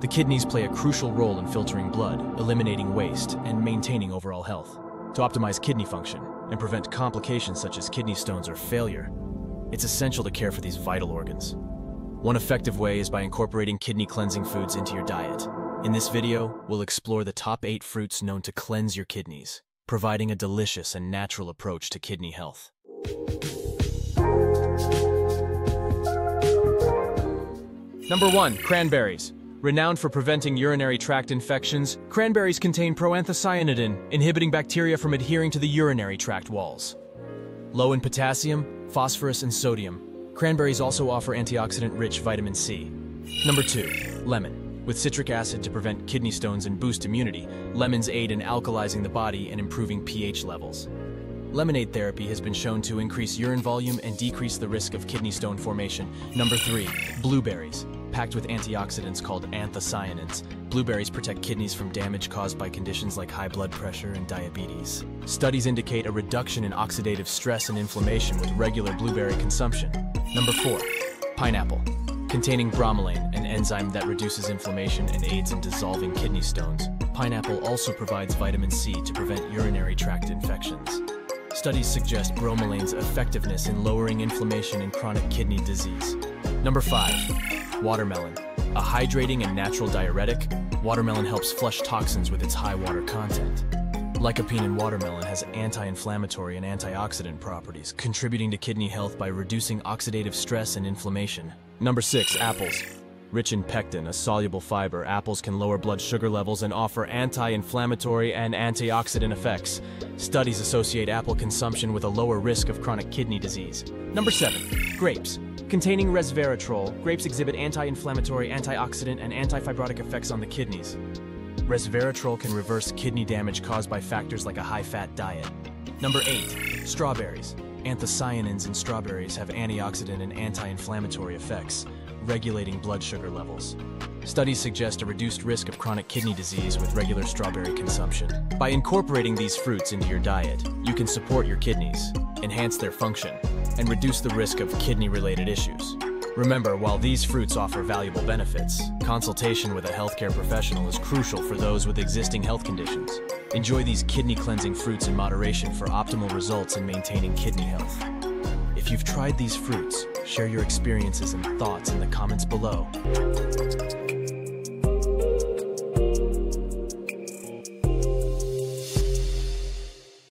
The kidneys play a crucial role in filtering blood, eliminating waste, and maintaining overall health. To optimize kidney function and prevent complications such as kidney stones or failure, it's essential to care for these vital organs. One effective way is by incorporating kidney cleansing foods into your diet. In this video, we'll explore the top 8 fruits known to cleanse your kidneys, providing a delicious and natural approach to kidney health. Number 1. Cranberries. Renowned for preventing urinary tract infections, cranberries contain proanthocyanidin, inhibiting bacteria from adhering to the urinary tract walls. Low in potassium, phosphorus, and sodium, cranberries also offer antioxidant-rich vitamin C. Number 2. Lemon. With citric acid to prevent kidney stones and boost immunity, lemons aid in alkalizing the body and improving pH levels. Lemonade therapy has been shown to increase urine volume and decrease the risk of kidney stone formation. Number 3. Blueberries. Packed with antioxidants called anthocyanins, blueberries protect kidneys from damage caused by conditions like high blood pressure and diabetes. Studies indicate a reduction in oxidative stress and inflammation with regular blueberry consumption. Number 4. Pineapple. Containing bromelain, an enzyme that reduces inflammation and aids in dissolving kidney stones, pineapple also provides vitamin C to prevent urinary tract infections. Studies suggest bromelain's effectiveness in lowering inflammation and chronic kidney disease. Number 5. Watermelon. A hydrating and natural diuretic, watermelon helps flush toxins with its high water content. Lycopene in watermelon has anti-inflammatory and antioxidant properties, contributing to kidney health by reducing oxidative stress and inflammation. Number 6. Apples. Rich in pectin, a soluble fiber, apples can lower blood sugar levels and offer anti-inflammatory and antioxidant effects. Studies associate apple consumption with a lower risk of chronic kidney disease. Number 7. Grapes. Containing resveratrol, grapes exhibit anti-inflammatory, antioxidant, and antifibrotic effects on the kidneys. Resveratrol can reverse kidney damage caused by factors like a high-fat diet. Number 8. Strawberries. Anthocyanins in strawberries have antioxidant and anti-inflammatory effects, regulating blood sugar levels. Studies suggest a reduced risk of chronic kidney disease with regular strawberry consumption. By incorporating these fruits into your diet, you can support your kidneys, enhance their function, and reduce the risk of kidney-related issues. Remember, while these fruits offer valuable benefits, consultation with a healthcare professional is crucial for those with existing health conditions. Enjoy these kidney-cleansing fruits in moderation for optimal results in maintaining kidney health. If you've tried these fruits, share your experiences and thoughts in the comments below.